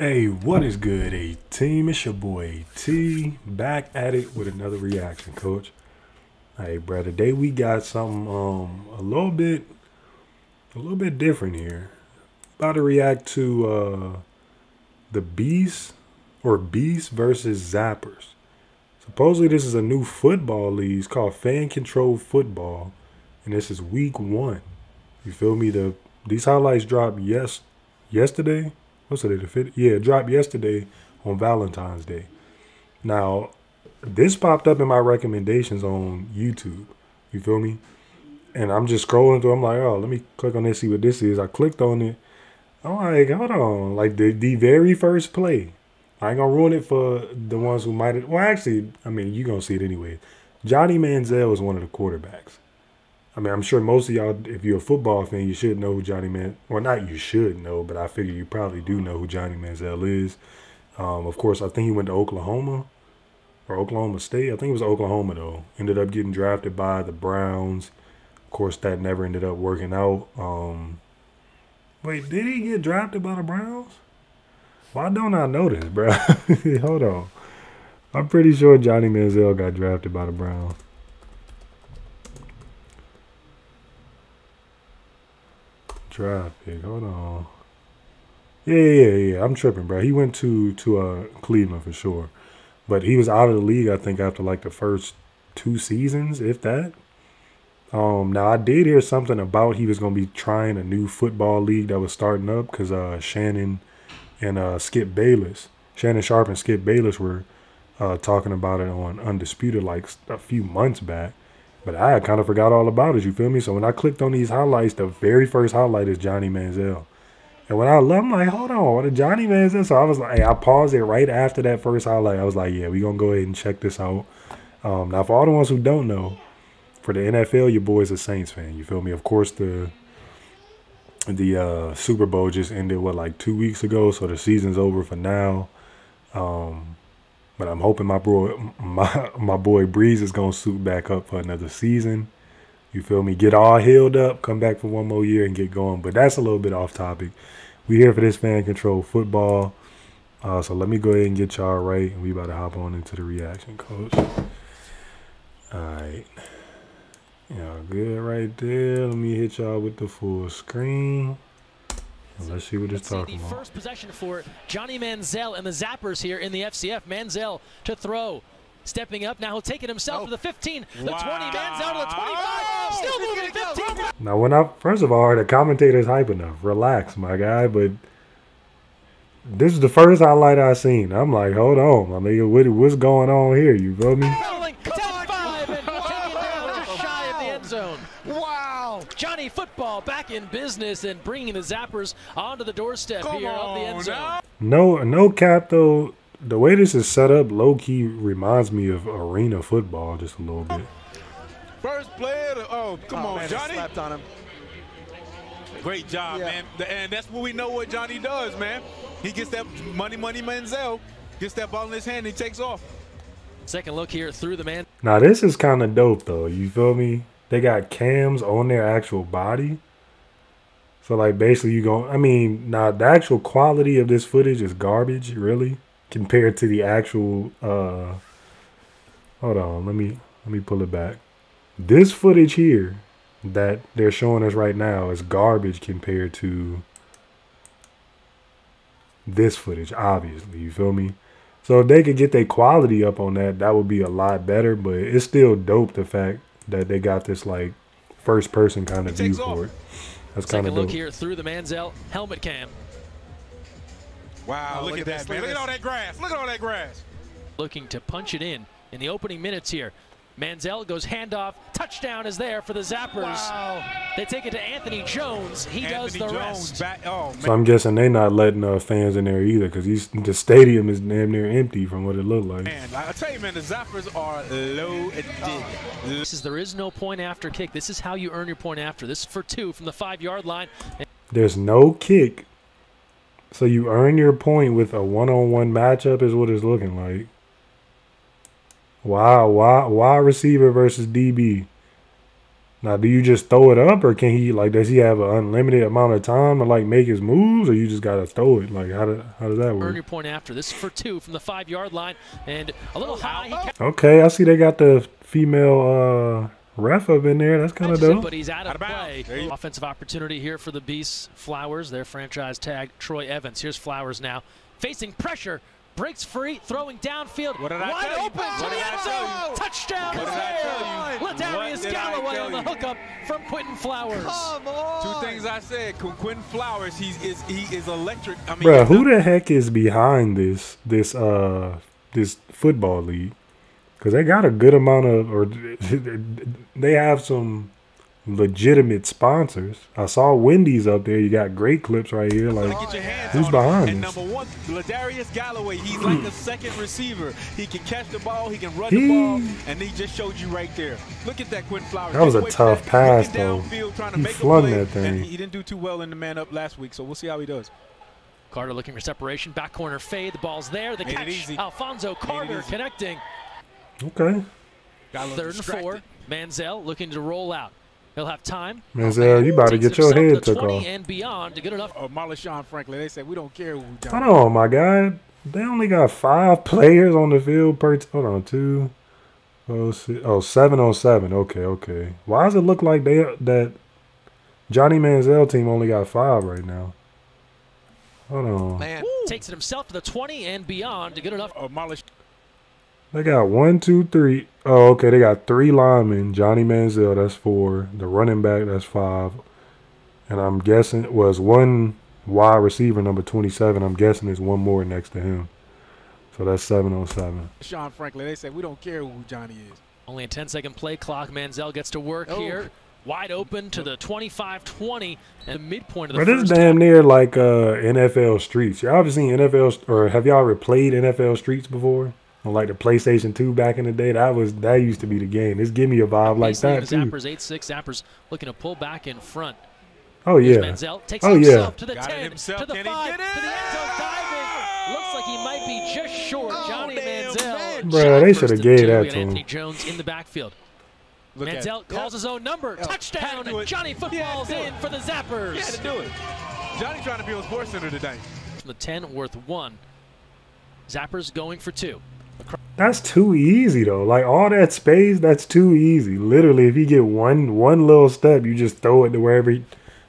Hey, what is good, A-Team? It's your boy A-T, back at it with another reaction, Coach. Hey, bro, today we got something a little bit different here. About to react to the Beasts, or Beasts versus Zappers. Supposedly this is a new football league. It's called Fan Controlled Football, and this is week 1. You feel me? These highlights dropped yesterday. What's today? The 5th? Yeah, it dropped yesterday on Valentine's Day. Now, this popped up in my recommendations on YouTube. You feel me? And I'm just scrolling through. I'm like, oh, let me click on this, see what this is. I clicked on it. I'm like, hold on. Like, the very first play. I ain't going to ruin it for the ones who might have. Well, actually, I mean, you're going to see it anyway. Johnny Manziel is one of the quarterbacks. I mean, I'm sure most of y'all, if you're a football fan, you should know who Johnny Manziel. Well, not you should know, but I figure you probably do know who Johnny Manziel is. Of course, I think he went to Oklahoma or Oklahoma State. I think it was Oklahoma, though. Ended up getting drafted by the Browns. Of course, that never ended up working out. Wait, did he get drafted by the Browns? Why don't I know this, bro? Hold on. I'm pretty sure Johnny Manziel got drafted by the Browns. Traffic. Hold on. Yeah. I'm tripping, bro. He went to Cleveland for sure, but he was out of the league, I think, after like the first 2 seasons, if that. Now I did hear something about he was gonna be trying a new football league that was starting up because Shannon and Skip Bayless, Shannon Sharpe and Skip Bayless were talking about it on Undisputed like a few months back. But I kind of forgot all about it, you feel me? So when I clicked on these highlights, the very first highlight is Johnny Manziel. And when I left, I'm like, hold on, what is Johnny Manziel? So I was like, hey, I paused it right after that first highlight. I was like, yeah, we're going to go ahead and check this out. Now, for all the ones who don't know, for the NFL, your boy's a Saints fan, you feel me? Of course, the Super Bowl just ended, what, like 2 weeks ago? So the season's over for now. But I'm hoping my boy Breeze is going to suit back up for another season. You feel me? Get all healed up, come back for one more year and get going. But that's a little bit off topic. We here for this Fan Controlled Football. So let me go ahead and get y'all right. And we about to hop on into the reaction, Coach. All right. Y'all good right there. Let me hit y'all with the full screen. Let's see what it's talking about. First possession for Johnny Manziel and the Zappers here in the FCF. Manziel to throw. Stepping up. Now he'll take it himself to the 15. The 20. Manziel to the 25. Oh, still moving 15. Now, first of all, the commentator's hype enough. Relax, my guy. But this is the first highlight I've seen. I'm like, hold on, my nigga. What's going on here? You feel me? Rolling 10-5 and just shy of the end zone. Wow. Johnny Football back in business and bringing the Zappers onto the doorstep here of the end zone. No cap, though. The way this is set up, low-key reminds me of arena football just a little bit. First play, man, Johnny. Slapped on him. Great job, man. And that's what we know what Johnny does, man. He gets that money Manziel. Gets that ball in his hand and he takes off. Second look here through the man. Now, this is kind of dope, though. You feel me? They got cams on their actual body. So, like, basically, you go, I mean, now, the actual quality of this footage is garbage, really, compared to the actual, hold on, let me pull it back. This footage here that they're showing us right now is garbage compared to this footage, obviously, you feel me? So if they could get their quality up on that, that would be a lot better, but it's still dope the fact that they got this, like, first-person kind of view for it. That's kind of dope. Take a look here through the Manziel helmet cam. Wow, look at that, man. Look at all that grass. Look at all that grass. Looking to punch it in the opening minutes here. Manziel goes handoff. Touchdown is there for the Zappers. Wow. They take it to Anthony Jones. He does the rest. Oh, so I'm guessing they're not letting fans in there either because the stadium is damn near empty from what it looked like. Man, I'll tell you, man, the Zappers are loaded. There is no point after kick. This is how you earn your point after. This is for 2 from the 5-yard line. There's no kick. So you earn your point with a one-on-one matchup is what it's looking like. Wow, wide receiver versus DB. Now, do you just throw it up, or can he, like, does he have an unlimited amount of time to, like, make his moves, or you just got to throw it? Like, how does that work? Burner point after this for two from the 5-yard line, and a little high. Okay, I see they got the female ref up in there. That's kind of dope. But he's out of play. Offensive opportunity here for the Beasts. Flowers, their franchise tag, Troy Evans. Here's Flowers now. Facing pressure. Breaks free, throwing downfield, wide open to the end zone, touchdown! Latavius Galloway on the hookup from Quinton Flowers. Come on. Two things I said: Quinton Flowers, he is electric. I mean, bro, who the heck is behind this football league? Because they got a good amount of, or they have some legitimate sponsors. I saw Wendy's up there. You got great clips right here. Like, who's behind? And number one, Latavius Galloway. He's like a second receiver. He can catch the ball. He can run the ball. And he just showed you right there. Look at that, Quinton Flowers. That was a tough pass, though. He flung that thing. And he didn't do too well in the man up last week. So we'll see how he does. Carter looking for separation. Back corner fade. The ball's there. The catch. Alfonso Carter connecting. Okay. 3rd and 4. Manziel looking to roll out. He'll have time. Manziel, you about to get your head took off. And beyond to get enough. Marshawn Franklin, they said we don't care who we got. Hold on, my guy. They only got 5 players on the field per. Hold on, 707. Okay, okay. Why does it look like that Johnny Manziel team only got 5 right now? Hold on. Man takes it himself to the 20 and beyond to get enough. They got 1, 2, 3. Oh, okay. They got 3 linemen. Johnny Manziel, that's 4. The running back, that's 5. And I'm guessing it was 1 wide receiver, number 27. I'm guessing there's 1 more next to him. So that's 707. Sean Franklin, they said we don't care who Johnny is. Only a 10-second play clock. Manziel gets to work here. Wide open to the 25-20 and midpoint of the first. This is damn near like NFL Streets. Y'all ever seen NFL, or have y'all ever played NFL Streets before? Like the PlayStation 2 back in the day, that used to be the game. This give me a vibe like that too. Zappers 8-6. Zappers looking to pull back in front. Oh yeah. Manziel takes himself to the 10, to the 5, to the end zone, diving. Looks like he might be just short. Johnny Manziel. Bro, they should have gave that to him. Anthony Jones in the backfield. Manziel calls his own number. Touchdown! And Johnny footballs in for the Zappers. He had to do it. Johnny trying to be on Sports Center today. From the 10 worth 1. Zappers going for 2. That's too easy though. Like all that space, that's too easy. Literally, if you get one little step, you just throw it to wherever to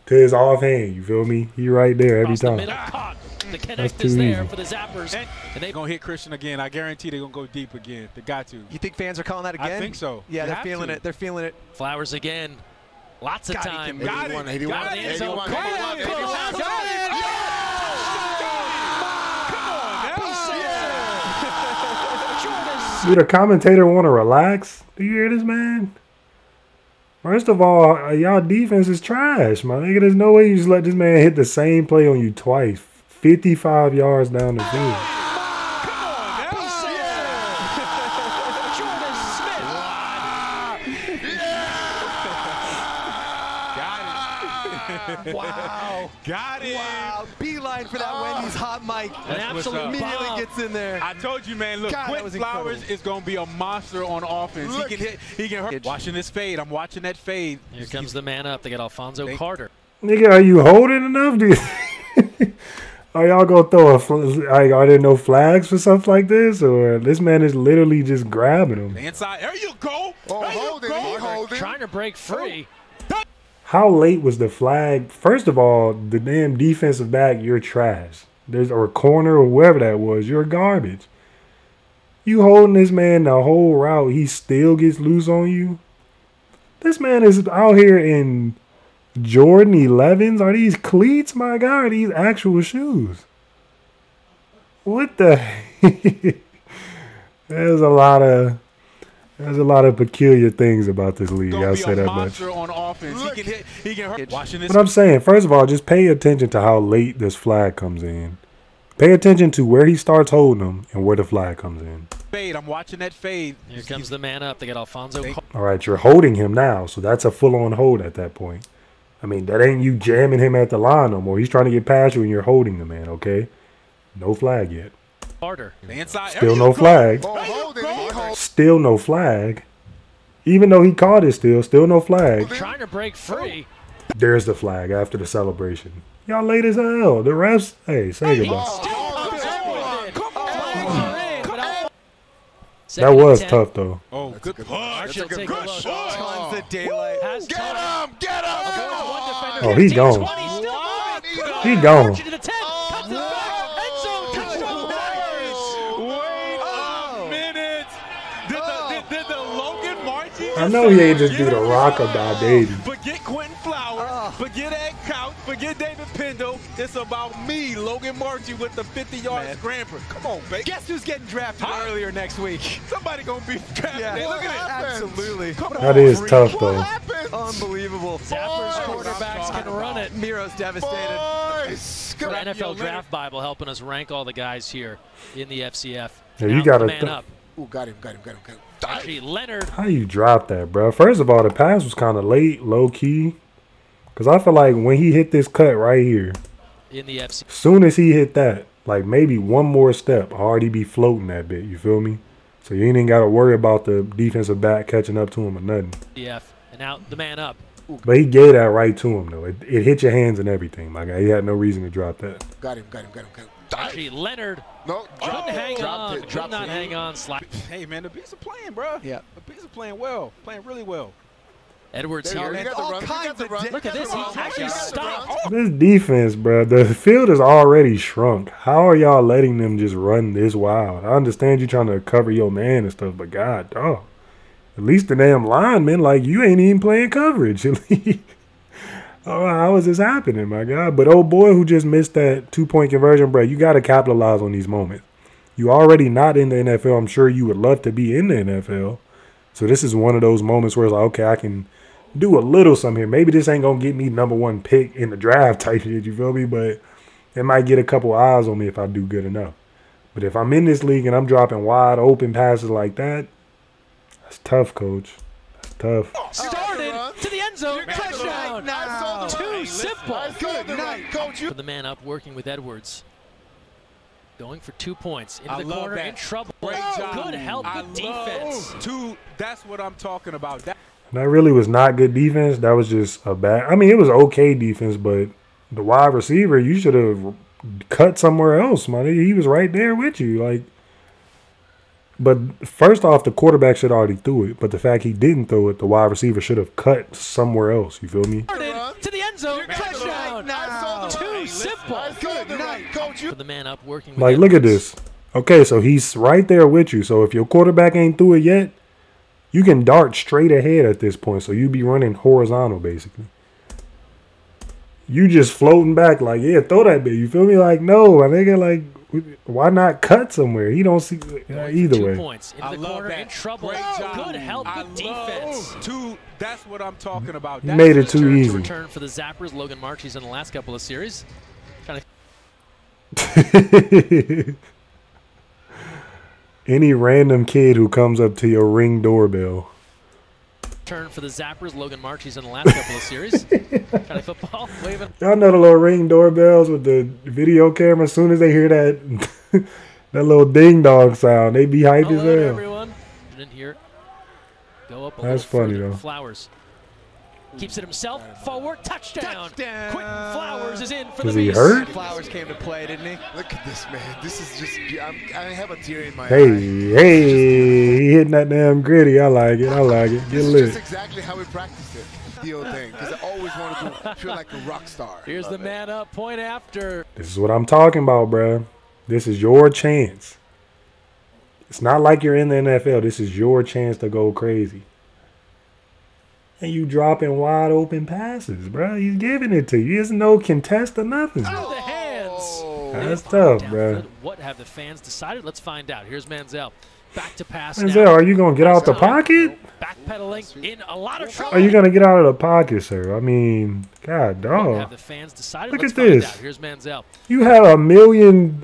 his offhand. You feel me? He right there every time. The connect is there for the Zappers, and they're gonna hit Christian again. I guarantee they're gonna go deep again. They got to. You think fans are calling that again? I think so. Yeah, they're feeling it. They're feeling it. Flowers again. Lots of time. Got it. 81. Do the commentator want to relax? Do you hear this, man? First of all, y'all defense is trash, my nigga. There's no way you just let this man hit the same play on you twice. 55 yards down the field. Wow. Got it. Wow. Beeline for that Wendy's hot mic. And absolutely immediately gets in there. I told you, man. Look, Quinton Flowers is going to be a monster on offense. Look. He can hit. He can hurt. Watching this fade. I'm watching that fade. Here comes the man up. They got Alfonso Carter. Nigga, are you holding enough? Are y'all going to throw are there no flags for stuff like this? Or this man is literally just grabbing him. Inside. There you go. Oh, hold it. Trying to break free. How late was the flag? First of all, the damn defensive back, you're trash. Or corner or whoever that was, you're garbage. You holding this man the whole route, he still gets loose on you? This man is out here in Jordan 11s. Are these cleats, my God? Are these actual shoes? What the heck? There's a lot of peculiar things about this league. I'll say that much. On offense. He can hit, he can hurt. But I'm saying, first of all, just pay attention to how late this flag comes in. Pay attention to where he starts holding them and where the flag comes in. Fade. I'm watching that fade. Here comes the man up. They got Alfonso. All right, you're holding him now, so that's a full-on hold at that point. I mean, that ain't you jamming him at the line no more. He's trying to get past you, and you're holding the man. Okay, no flag yet. Still no flag. Still no flag. Even though he caught it, still no flag. Trying to break free. There's the flag after the celebration. Y'all late as hell. The refs, hey, say goodbye. That was tough though. Oh, good punch. That's a good punch. Get him! Oh, he gone. He gone. I know he ain't just do the rock-a-bye baby. Forget Quinton Flowers, forget Ed Couch, forget David Pindle. It's about me, Logan Marchi, with the 50-yard scrambler. Come on, baby. Guess who's getting drafted earlier next week? Somebody gonna be drafted. Yeah. Look at it. Absolutely. Come on, that is tough, though. Unbelievable. Zappers quarterbacks can run it. Miro's devastated. The NFL Draft Bible helping us rank all the guys here in the FCF. Yeah, you gotta man up. Ooh, got him. Actually, Leonard. How you drop that, bro? First of all, the pass was kind of late, low key. Cause I feel like when he hit this cut right here, in the FC, soon as he hit that, like maybe one more step, already be floating that bit. You feel me? So you ain't even gotta worry about the defensive back catching up to him or nothing. And now the man up. Ooh. But he gave that right to him though. It hit your hands and everything. My guy, he had no reason to drop that. Got him. Actually, Leonard could not hang on. Hey, man, the Beasts are playing, bro. Yeah. The Beasts are playing well, playing really well. Edwards here. Look at this. He's actually stopped. This defense, bro, the field is already shrunk. How are y'all letting them just run this wild? I understand you trying to cover your man and stuff, but God, dog. At least the damn lineman, like, you ain't even playing coverage. Oh, how is this happening, my God? But old boy who just missed that two-point conversion, bro, you got to capitalize on these moments. You already not in the NFL. I'm sure you would love to be in the NFL. So this is one of those moments where it's like, okay, I can do a little something here. Maybe this ain't going to get me #1 pick in the draft type shit, you feel me? But it might get a couple eyes on me if I do good enough. But if I'm in this league and I'm dropping wide open passes like that, that's tough, coach. That's tough. To the end zone. Touchdown. Too simple. Good night, coach. For the man up, working with Edwards. Going for 2 points. Into the corner, in trouble. Great job. Good help, good defense. That's what I'm talking about. That really was not good defense. That was just a bad. I mean, it was okay defense, but the wide receiver, you should have cut somewhere else, man. He was right there with you. Like, but first off, the quarterback should already throw it. But the fact he didn't throw it, the wide receiver should have cut somewhere else. You feel me? To the end zone. Touchdown. Too simple. Good night, coach. The man up working. Like, look at this. Okay, so he's right there with you. So if your quarterback ain't through it yet, you can dart straight ahead at this point. So you be running horizontal, basically. You just floating back like, yeah, throw that bit. You feel me? Like, no, my nigga, like. Why not cut somewhere? He don't see either way. 2 points in the corner, in trouble. Good help, good defense. That's what I'm talking about. That made it too easy. Return for the Zappers. Logan Marchi's in the last couple of series. Any random kid who comes up to your Ring doorbell. Turn for the Zappers. Logan Marchi's in the last couple of series. Kind of football. Y'all know the little Ring doorbells with the video camera. As soon as they hear that that little ding dong sound, they be hyped as hell. Everyone in here. Go up a That's funny though. Flowers keeps it himself. Forward touchdown. Quinton Flowers is in for the Beast. Hurt? Flowers came to play, didn't he? Look at this man. This is just. I have a tear in my eye. Hey. He hitting that damn gritty. I like it. Get lit. This is exactly how we practiced it. The old thing. Because I always wanted to feel like a rock star. Here's the man up. Point after. This is what I'm talking about, bro. This is your chance. It's not like you're in the NFL. This is your chance to go crazy. And you dropping wide open passes, bro. He's giving it to you. There's no contest or nothing. Oh, the hands. That's tough, bro. What have the fans decided? Let's find out. Here's Manziel. Back to pass. Manziel, now. Are you going to get out the pocket? Backpedaling in a lot of trouble. Are you going to get out of the pocket, sir? I mean, God, dog. Have the fans decided? Look at this. Here's Manziel. You have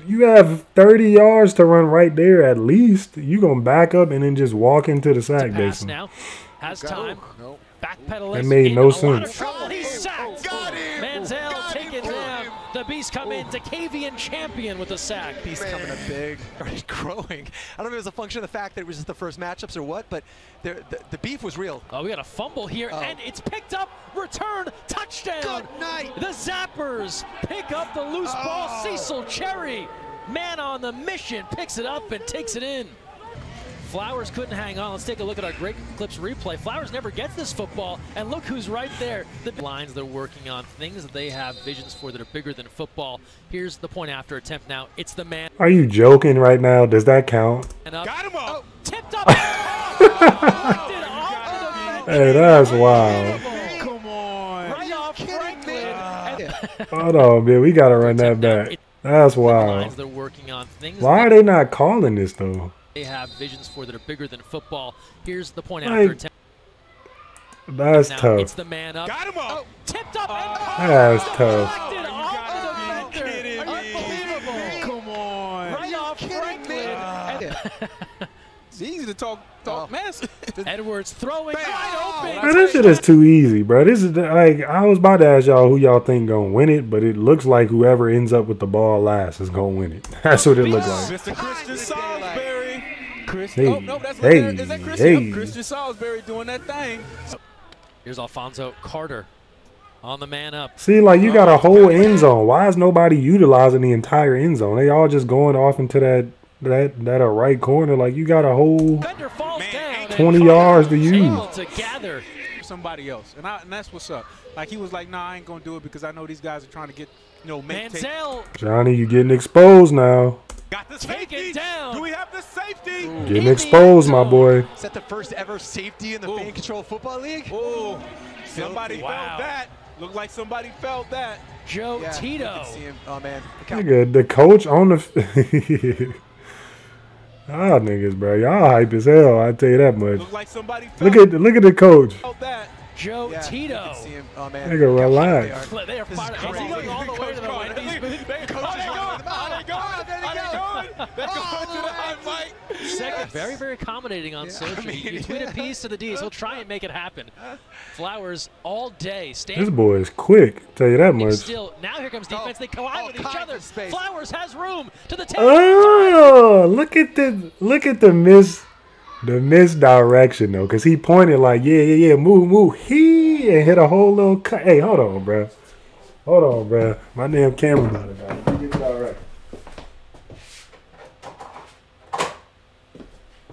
you have 30 yards to run right there at least. You're going to back up and then just walk into the sack, basically. Now. Has time. Nope. Backpedaling. That made no sense. Manziel taken down. The Beast come in. Dakavian Champion with a sack. Beast coming up big, started growing. I don't know if it was a function of the fact that it was just the first matchups or what, but the beef was real. Oh, we got a fumble here, and it's picked up. Return, touchdown. Good night. The Zappers pick up the loose ball. Cecil Cherry, man on the mission, picks it up and takes it in. Flowers couldn't hang on. Let's take a look at our great clips replay. Flowers never gets this football, and look who's right there. The lines they're working on, things that they have visions for that are bigger than football. Here's the point after attempt now. It's the man. Are you joking right now? Does that count? Got him up. Tipped up. Hey, that's wild. Come on. Right off Franklin. Hold on, man. We got to run that back. That's wild. Why are they not calling this, though? They have visions for that are bigger than football. Here's the point after attempt. That's tough. It's the man up. Got him up. Oh, tipped up. That's tough. Oh, you kidding me. Unbelievable. Come on. Right off Franklin. It's easy to talk mess. Edwards throwing wide open. Man, this shit is too easy, bro. This is like, I was about to ask y'all who y'all think gonna win it, but it looks like whoever ends up with the ball last is gonna win it. That's what it looks like. Mr. Christian Salisbury. Hey, oh, no, that's is that Christian? Hey. Oh, Christian Salisbury doing that thing. Here's Alfonso Carter on the man up. See, like, you got a whole end zone. Why is nobody utilizing the entire end zone? They all just going off into that right corner. Like, you got a whole 20 yards to use. To gather somebody else, and that's what's up. Like, he was like, nah, I ain't going to do it because I know these guys are trying to get, you know, Manziel. Johnny, you getting exposed now. Got the safety. Do we have the safety? Ooh. Getting exposed, my boy. Is that the first ever safety in the Fan Controlled Football League? Ooh. Somebody felt that. Looked like somebody felt that. Joe Tito. See him. Oh, man. The coach on the... Y'all niggas, bro. Y'all hype as hell. I tell you that much. Looked like somebody felt look at the coach. Felt that. Joe Tito. See him. Oh, man. Nigga, relax. They are fired. He's going all the way to the Second, very, very accommodating on social. I mean, you tweet a piece to the D's, he'll try and make it happen. Flowers all day. This boy is quick, tell you that much. Still, now here comes defense. They collide with each other. Flowers has room to the table. Oh, look at the misdirection though, because he pointed like, yeah, move, and hit a whole little cut. Hey, hold on, bro. My damn camera's not about it.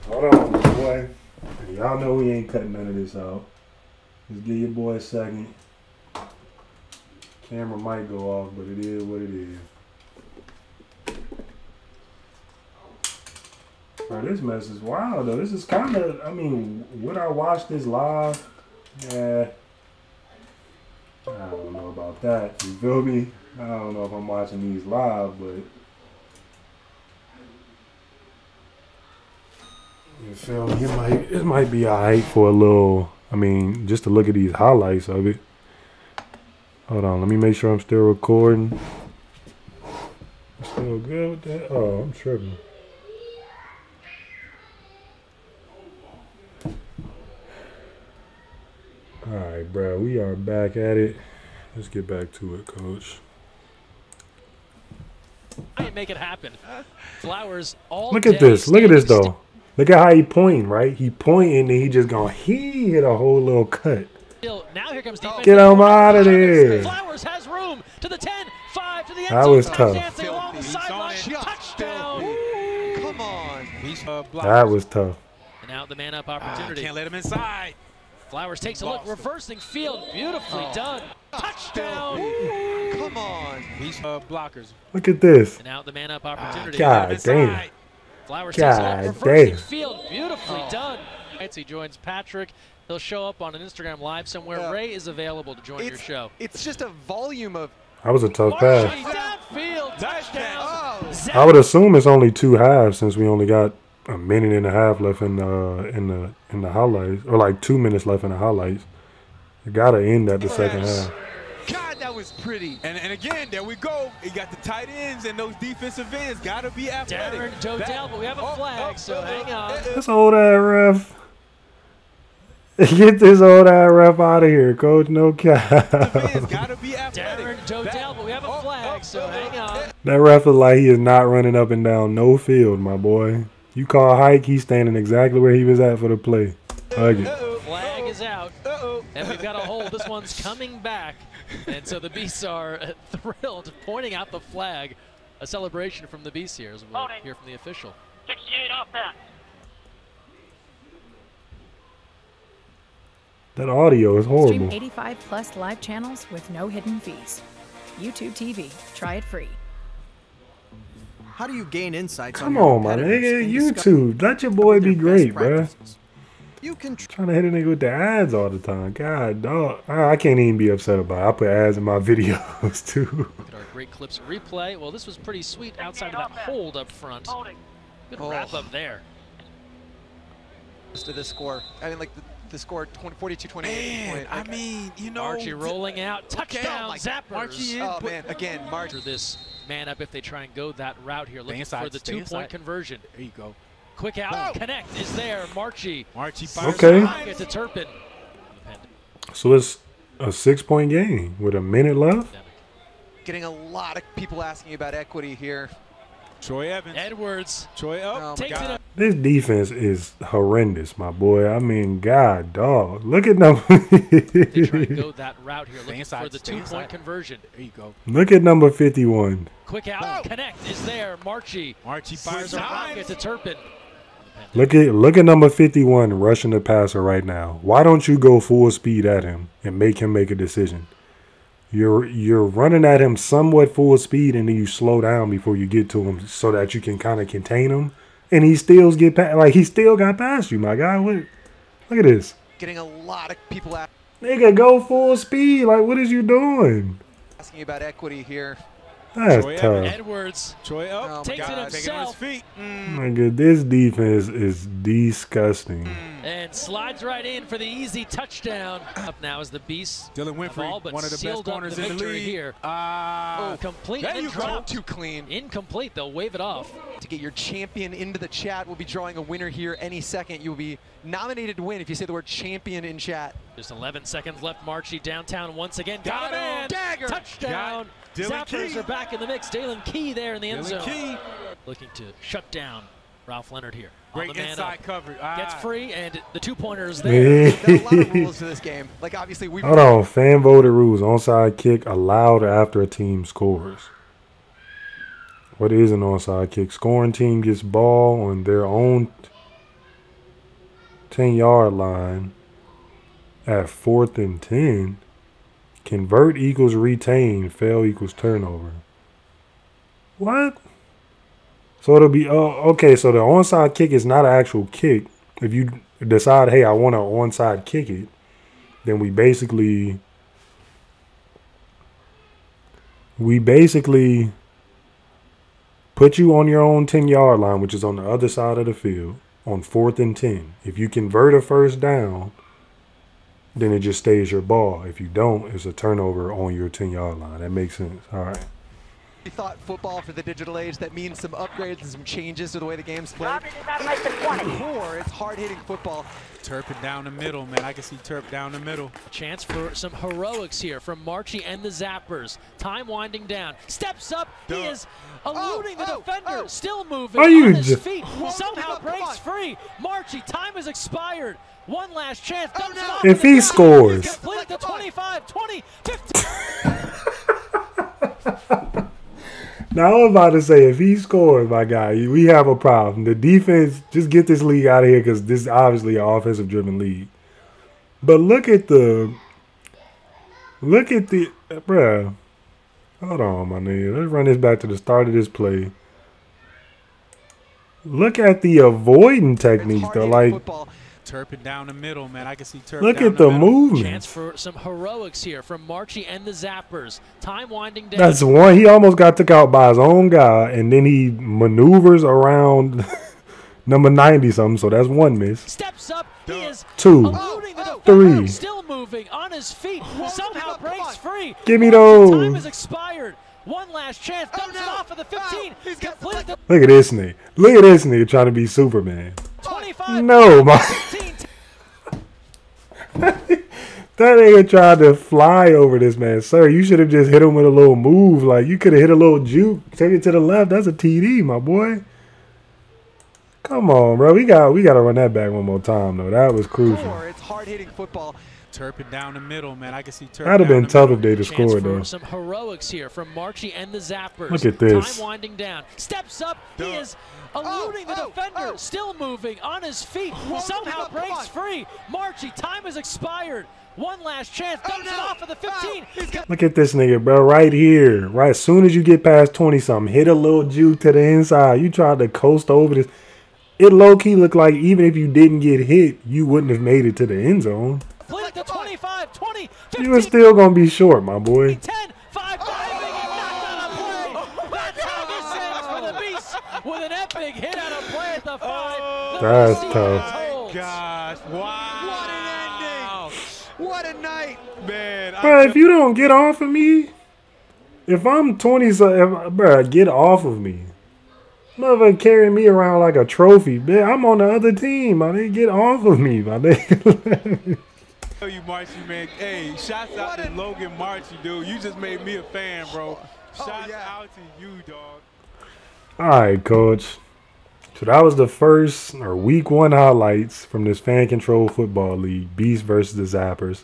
Hold on, boy. Y'all know we ain't cutting none of this out. Just give your boy a second. Camera might go off, but it is what it is. Bro, this mess is wild, though. This is kind of, I mean, would I watch this live? Yeah. I don't know about that. You feel me? I don't know if I'm watching these live, but... You feel me? It might be alright for a little. I mean, just to look at these highlights of it. Hold on, let me make sure I'm still recording. I'm still good with that. Oh, I'm tripping. All right, bro, we are back at it. Let's get back to it, coach. I make it happen. Flowers all. Look at this. Look at this, though. Look at how he pointing, right? He pointing, and he just going, he hit a whole little cut. Now here comes defense. Get him out of there. Flowers has room to the 10, 5 to the end. That was tough. Touchdown. Come on. That was tough. And now the man up opportunity. Can't let him inside. Flowers takes a look, reversing field. Beautifully done. Touchdown. Come on. These blockers. Look at this. And now the man up opportunity. God damn. Flowers takes a look, reversing field. Beautifully done. He joins Patrick. He'll show up on an Instagram live somewhere. Ray is available to join your show. It's just a volume of. That was a tough pass. Downfield, touchdown. I would assume it's only two halves since we only got a minute and a half left in the highlights, or like 2 minutes left in the highlights. You gotta end at the second half. God, that was pretty. And again, there we go. You got the tight ends and those defensive ends. Got to be athletic. Darren Dodell, but we have a flag, so hang on. This old-ass ref. Get this old-ass ref out of here, coach. No cap. Darren Dodell, but we have a flag. so hang on. That ref look like he is not running up and down no field, my boy. You call hike, he's standing exactly where he was at for the play. Hug it. Flag is out, and we've got a hold. This one's coming back, and so the Beasts are thrilled, pointing out the flag. A celebration from the Beasts here, as we'll hear from the official. 68 offense. That audio is horrible. Stream 85 plus live channels with no hidden fees. YouTube TV. Try it free. How do you gain insights? Come on, my nigga. YouTube. Let your boy be great, bro. You can trying to hit a nigga with the ads all the time. God, dog. I can't even be upset about it. I put ads in my videos too. Look at our great clips replay. Well, this was pretty sweet outside of that hold up front. Good wrap up there. To the score. I mean, like the score 42-28. I mean, you know, Marchi rolling out touchdown, okay. Zappers. Oh man, again, Marchi. This man up if they try and go that route here, looking for the two-point conversion. There you go. Quick out, connect is there. Marchi fires it to Turpin. So it's a 6-point game with a minute left. Getting a lot of people asking you about equity here. Troy Evans. Edwards. Troy takes it up. This defense is horrendous, my boy. I mean, God, dog. Look at number. They try to go that route here, looking for the two-point conversion. There you go. Look at number 51. Quick out, connect is there. Marchi fires a rocket to Turpin. Look at number 51 rushing the passer right now. Why don't you go full speed at him and make him make a decision? You're running at him somewhat full speed, and then you slow down before you get to him so that you can kind of contain him. And he still get past, like he still got past you, my guy. Look at this. Getting a lot of people out. Nigga, go full speed. Like, what is you doing? Asking you about equity here. That's tough. Edwards. Troy takes it himself. Nigga, this defense is disgusting. And slides right in for the easy touchdown. Up now is the Beast. Dylan Winfrey, one of the best corners in the league here. Complete and dropped. Too clean. Incomplete. They'll wave it off. To get your champion into the chat, we'll be drawing a winner here any second. You'll be nominated to win if you say the word champion in chat. Just 11 seconds left. Marchi downtown once again. Got it. Dagger. Touchdown. Zappers are back in the mix. Dalen Key there in the end zone. Looking to shut down Ralph Leonard here. Great inside coverage. Gets free, and the two-pointer is there. There's a lot of rules to this game. Like, obviously, we hold on. Fan voted rules. Onside kick allowed after a team scores. What is an onside kick? Scoring team gets ball on their own 10-yard line at 4th and 10. Convert equals retain, fail equals turnover. What? So it'll be, okay, so the onside kick is not an actual kick. If you decide, hey, I want to onside kick it, then we basically put you on your own 10-yard line, which is on the other side of the field, on 4th and 10. If you convert a first down, then it just stays your ball. If you don't, it's a turnover on your 10-yard line. That makes sense. All right. We thought football for the digital age, that means some upgrades and some changes to the way the game's played. Before, it's hard-hitting football. Turpin down the middle, man. I can see Turp down the middle. Chance for some heroics here from Marchi and the Zappers. Time winding down. Steps up. He is eluding the defender. Still moving on his feet. Somehow breaks free. Marchi, time has expired. One last chance. If he scores. Complete the 25, 20, 15. Now, I was about to say, if he scores, my guy, we have a problem. The defense, just get this league out of here, because this is obviously an offensive-driven league. But look at the, bruh. Hold on, my nigga. Let's run this back to the start of this play. Look at the avoiding techniques, though. Like, Turpin down the middle, man. I can see Turpin. Look at the movement. Chance for some heroics here from Marchi and the Zappers. Time winding down. That's one. He almost got took out by his own guy, and then he maneuvers around number 90-something. So that's one miss. Steps up. He is 2, the 3. Still moving on his feet. Somehow breaks free. Give me those. Time has expired. One last chance. Dumps it off of the 15. He's completed. Look at this nigga. Look at this nigga trying to be Superman. No, my That nigga tried to fly over this man. Sir, you should have just hit him with a little move. Like, you could have hit a little juke. Take it to the left. That's a TD, my boy. Come on, bro. We got to run that back one more time, though. That was crucial. It's hard-hitting football. Turpin down the middle, man. I can see Turpin. That would have been tough if they had scored, though. Some heroics here from Marchi and the Zappers. Look at this. Time winding down. Steps up. Duh. He is eluding the defender. Still moving on his feet. Somehow breaks free. Marchi, time has expired. One last chance. Dumps it off of the 15. Look at this nigga, bro. Right here. Right as soon as you get past 20-something, hit a little juke to the inside. You tried to coast over this. It low-key looked like even if you didn't get hit, you wouldn't have made it to the end zone. The 25, 20, 15, you were still gonna be short, my boy. 10, 5, diving and knocked out a play. That's how this ends for the Beasts with an epic hit out of play at the 5. Oh, that's tough. Oh my gosh! Wow! What an ending! What a night, man! Bro, if you don't get off of me, if I'm 20, so bro, get off of me. Mother carrying me around like a trophy, man. I'm on the other team. My nigga, get off of me, my nigga. You Marchi, man. Hey, shouts out to Logan Marchi, dude. You just made me a fan, bro. Shouts out to you, dog. All right, coach. So that was the first or week one highlights from this Fan Controlled Football League, Beasts versus the Zappers.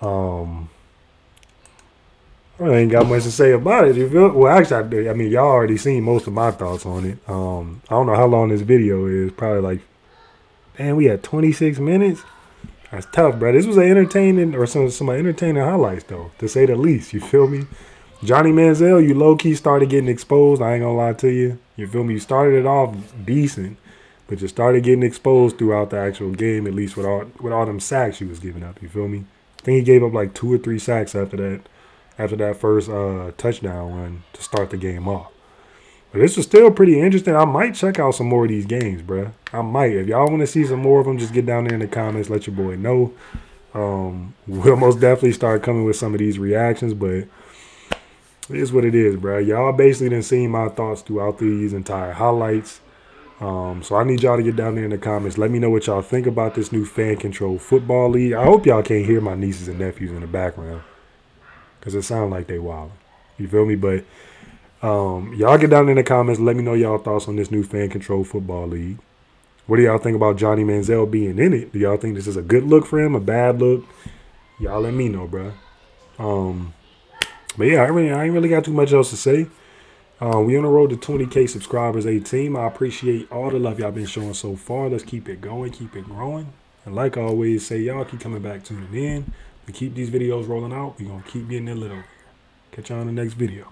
I really ain't got much to say about it. You feel? Well, actually, I mean, y'all already seen most of my thoughts on it. I don't know how long this video is. Probably like, man, we had 26 minutes. That's tough, bro. This was an entertaining or some entertaining highlights, though, to say the least. You feel me? Johnny Manziel, you low-key started getting exposed. I ain't going to lie to you. You feel me? You started it off decent, but you started getting exposed throughout the actual game, at least with all them sacks you was giving up. You feel me? I think he gave up like 2 or 3 sacks after that first touchdown run to start the game off. But this was still pretty interesting. I might check out some more of these games, bro. I might. If y'all want to see some more of them, just get down there in the comments. Let your boy know. We'll most definitely start coming with some of these reactions, but it is what it is, bro. Y'all basically done seen my thoughts throughout these entire highlights. So I need y'all to get down there in the comments. Let me know what y'all think about this new Fan Controlled Football League. I hope y'all can't hear my nieces and nephews in the background because it sounds like they wildin'. You feel me? But y'all get down in the comments. Let me know y'all thoughts on this new Fan Controlled Football League. What do y'all think about Johnny Manziel being in it? Do y'all think this is a good look for him, a bad look? Y'all let me know, bro. But yeah, I ain't really got too much else to say. We on the road to 20K subscribers, 18. I appreciate all the love y'all been showing so far. Let's keep it going, keep it growing. And like I always say, y'all keep coming back, tuning in. We keep these videos rolling out. We're going to keep getting a little. Catch y'all in the next video.